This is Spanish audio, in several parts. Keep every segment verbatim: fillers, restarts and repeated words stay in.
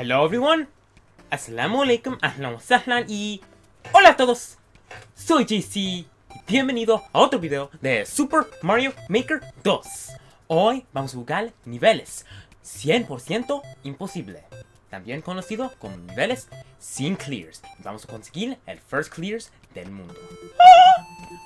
Hello everyone, Assalamu alaikum, ahlan wa sahlan y... Hola a todos, soy J C y bienvenido a otro video de Super Mario Maker dos. Hoy vamos a jugar niveles cien por ciento imposible, también conocido como niveles sin clears. Vamos a conseguir el first clears del mundo.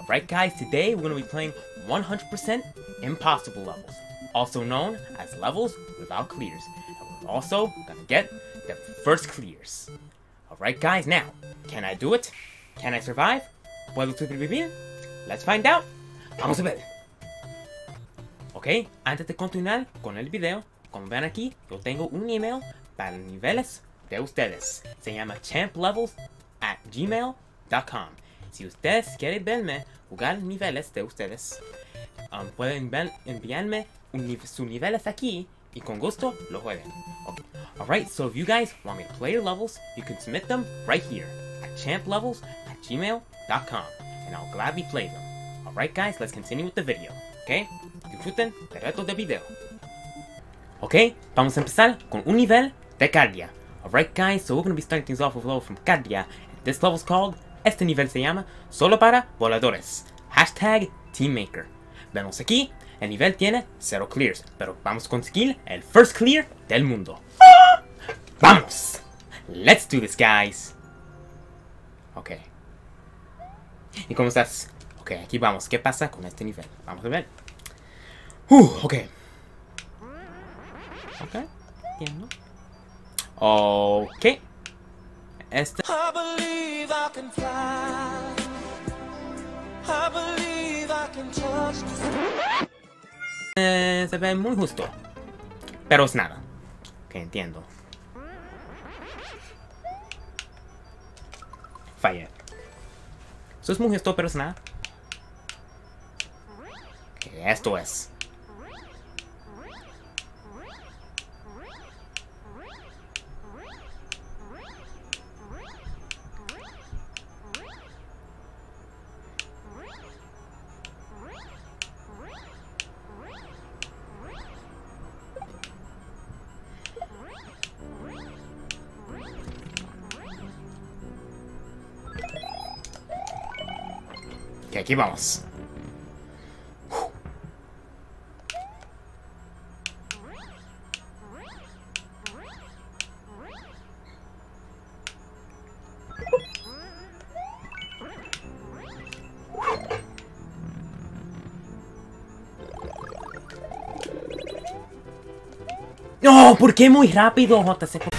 Alright guys, today we're going to be playing one hundred percent impossible levels, also known as levels without clears. Also gonna get the first clears. Alright guys, now, can I do it? Can I survive? ¿Puedo sobrevivir? Let's find out. Vamos a ver. Ok, antes de continuar con el video, como ven aquí, yo tengo un email para niveles de ustedes. Se llama champ levels at gmail punto com. Si ustedes quieren verme jugar niveles de ustedes, um, pueden enviarme un, sus niveles aquí y con gusto lo jueguen. Okay. Alright, so if you guys want me to play your levels, you can submit them right here at champ levels at gmail punto com and I'll gladly play them. Alright guys, let's continue with the video, ok? Disfruten el resto del video. Ok, vamos a empezar con un nivel de cardia. Alright guys, so we're going to be starting things off with a level from cardia. And this level is called, este nivel se llama Solo para Voladores. Hashtag TeamMaker. Vemos aquí. El nivel tiene cero clears, pero vamos a conseguir el first clear del mundo. ¡Ah! ¡Vamos! Let's do this, guys. Ok. ¿Y cómo estás? Ok, aquí vamos. ¿Qué pasa con este nivel? Vamos a ver. Uh, ok. Ok. Entiendo. Ok. Este... I believe I can fly. I believe I can touch the... Eh, se ve muy justo, pero es nada. Que entiendo. Fallé. Eso es muy justo, pero es nada. Que esto es. Que aquí vamos. Uf. No, ¿por qué muy rápido, J C? ¿Por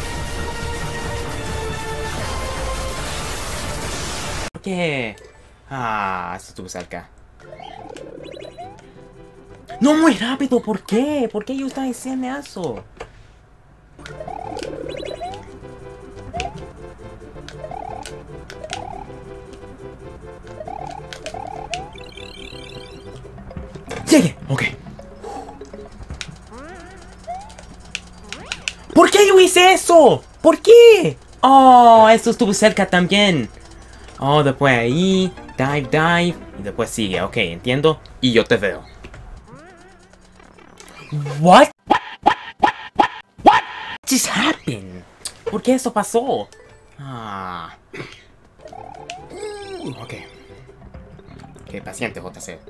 qué? Ah, esto estuvo cerca. No, muy rápido, ¿por qué? ¿Por qué yo estaba diciendo eso? Llegué, ok. ¿Por qué yo hice eso? ¿Por qué? Oh, esto estuvo cerca también. Oh, después ahí, dive, dive, y después sigue, ok, entiendo, y yo te veo. What? What? What? What? What? What? What just happened? ¿Por qué eso pasó? Ah. Uh, ok. Ok, paciente, J C. Ok.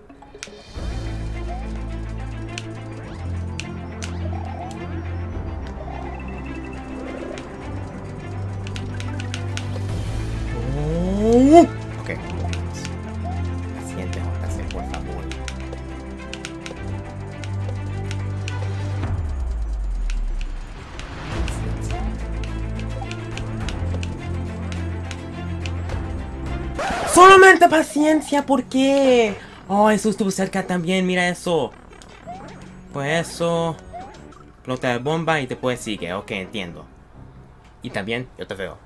Paciente, J C, por favor. Solamente paciencia, ¿por qué? Oh, eso estuvo cerca también, mira eso. Pues eso. Plota de bomba y después sigue, ok, entiendo. Y también yo te veo.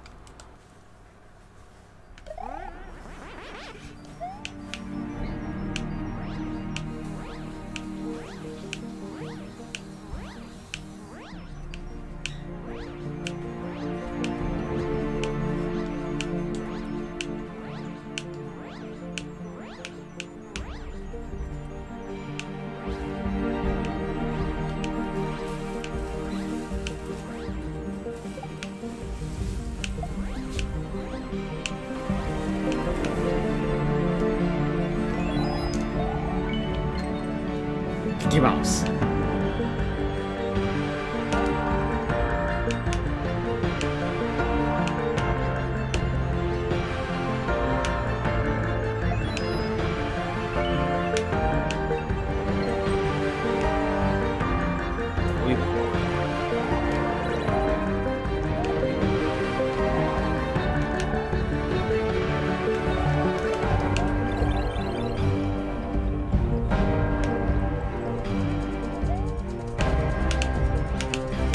Aquí vamos.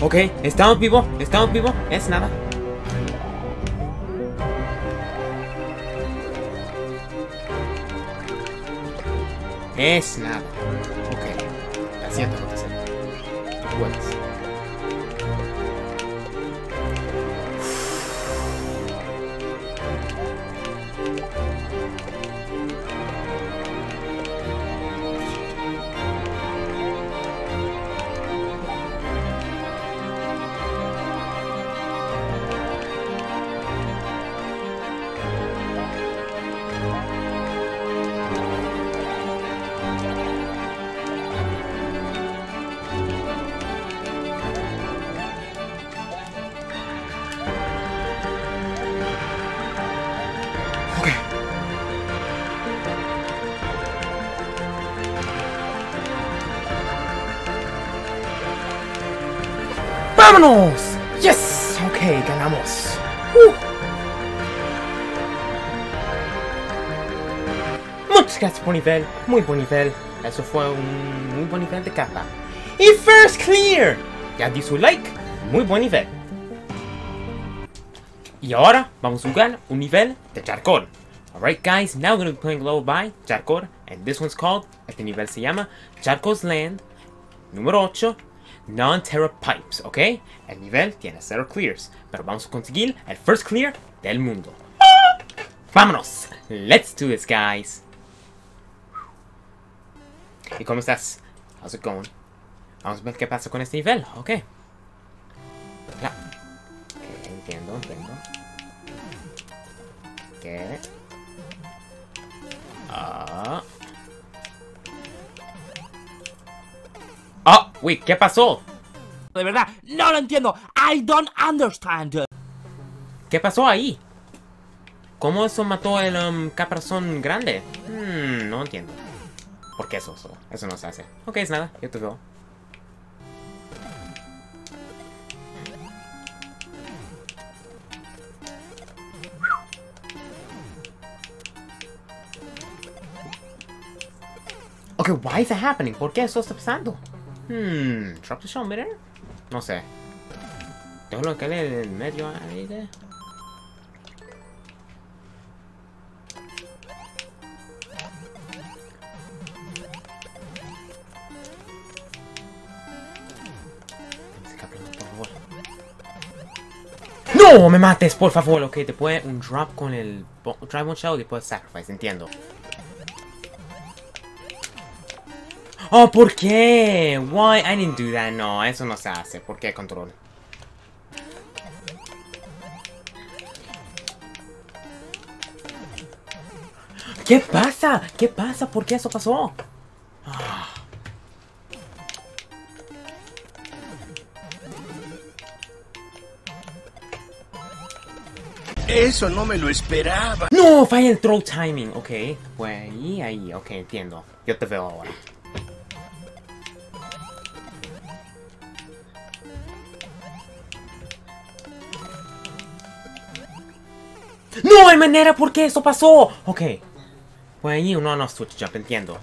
Ok, estamos vivos, estamos vivos, es nada. Es nada. Ok, la siguiente acontece. Buenas. ¡Vámonos! ¡Yes! Ok, ganamos. Uh. Muchas gracias por nivel, muy buen nivel. Eso fue un muy buen nivel de capa. Y first clear. Ya di su like, muy buen nivel. Y ahora vamos a jugar un nivel de Charcor. Alright guys, now we're going to be playing level by Charcor. And this one's called, este nivel se llama Charcor's Land, número ocho. Non-Terra Pipes, ¿ok? El nivel tiene cero clears, pero vamos a conseguir el first clear del mundo. ¡Ah! ¡Vámonos! Let's do this, guys. ¿Y cómo estás? How's it going? Vamos a ver qué pasa con este nivel, ¿ok? La... Okay, entiendo, entiendo. ¿Qué? Ah... Oh, uy, ¿qué pasó? De verdad, no lo entiendo. I don't understand. ¿Qué pasó ahí? ¿Cómo eso mató el um, caparazón grande? Hmm, no entiendo. ¿Por qué eso? Eso no se hace. Ok, es nada, yo te veo. Ok, why is that happening? ¿Por qué eso está pasando? Hmm, drop the shell midair? No sé. Tengo lo que le en medio aire. No me mates, por favor. Ok, te puede un drop con el drive one shell y después sacrifice, entiendo. Oh, ¿por qué? Why? I didn't do that. No, eso no se hace. ¿Por qué control? ¿Qué pasa? ¿Qué pasa? ¿Por qué eso pasó? Ah. Eso no me lo esperaba. No, falla el throw timing. Ok, pues ahí, ahí. Ok, entiendo. Yo te veo ahora. No hay manera, ¿por qué eso pasó? Ok. Pues ahí uno no switch jump, entiendo.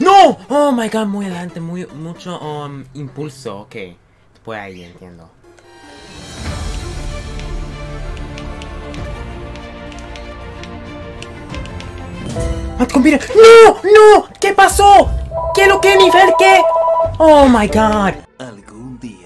¡No! Oh my god, muy adelante, muy, mucho um, impulso, ok. Pues ahí, entiendo. ¡Mira! ¡No! ¡No! ¿Qué pasó? ¿Qué lo que nivel? ¿Qué? Oh my god. Algún día.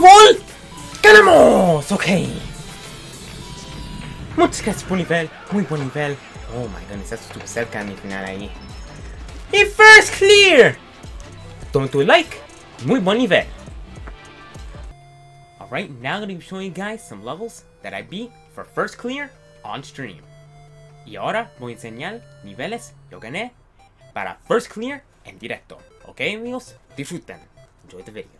favor. ¡Ganamos! Ok. Muchas gracias por nivel. Muy buen nivel. Oh my god, estás súper cerca de mi final ahí. Y first clear. Don't do a like. Muy buen nivel. Alright, now I'm going to be showing you guys some levels that I beat for first clear on stream. Y ahora voy a enseñar niveles yo gané para first clear en directo. Ok amigos, disfruten. Enjoy the video.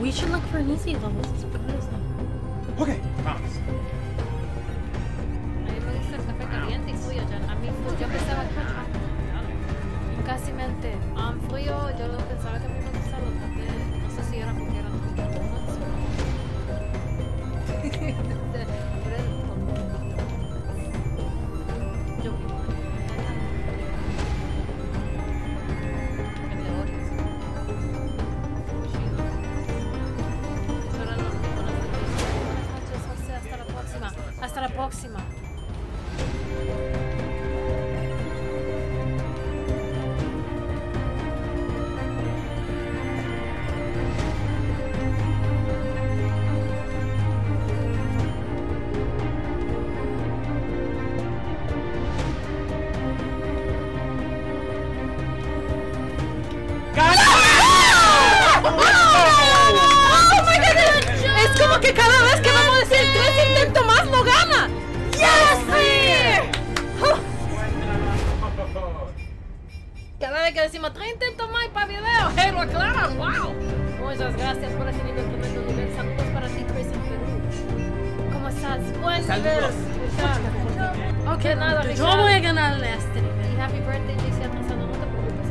We should look for an easy level. Okay, promise. Yo voy a ganarle a este nivel. Y happy birthday, J C, no te preocupes.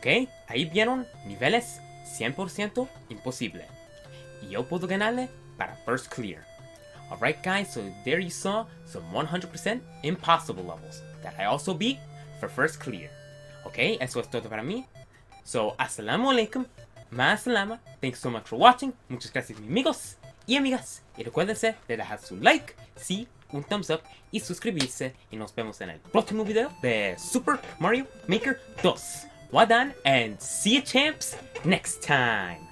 Ok, ahí vieron niveles cien por ciento imposible. Y yo puedo ganarle para first clear. Alright guys, so there you saw some one hundred percent impossible levels that I also beat for first clear. Ok, eso es todo para mí. So, assalamu alaikum, ma'asalama, thanks so much for watching, muchas gracias mis amigos y amigas. Y recuérdense de dejar su like, sí, un thumbs up y suscribirse. Y nos vemos en el próximo video de Super Mario Maker dos. Well done, and see you champs next time!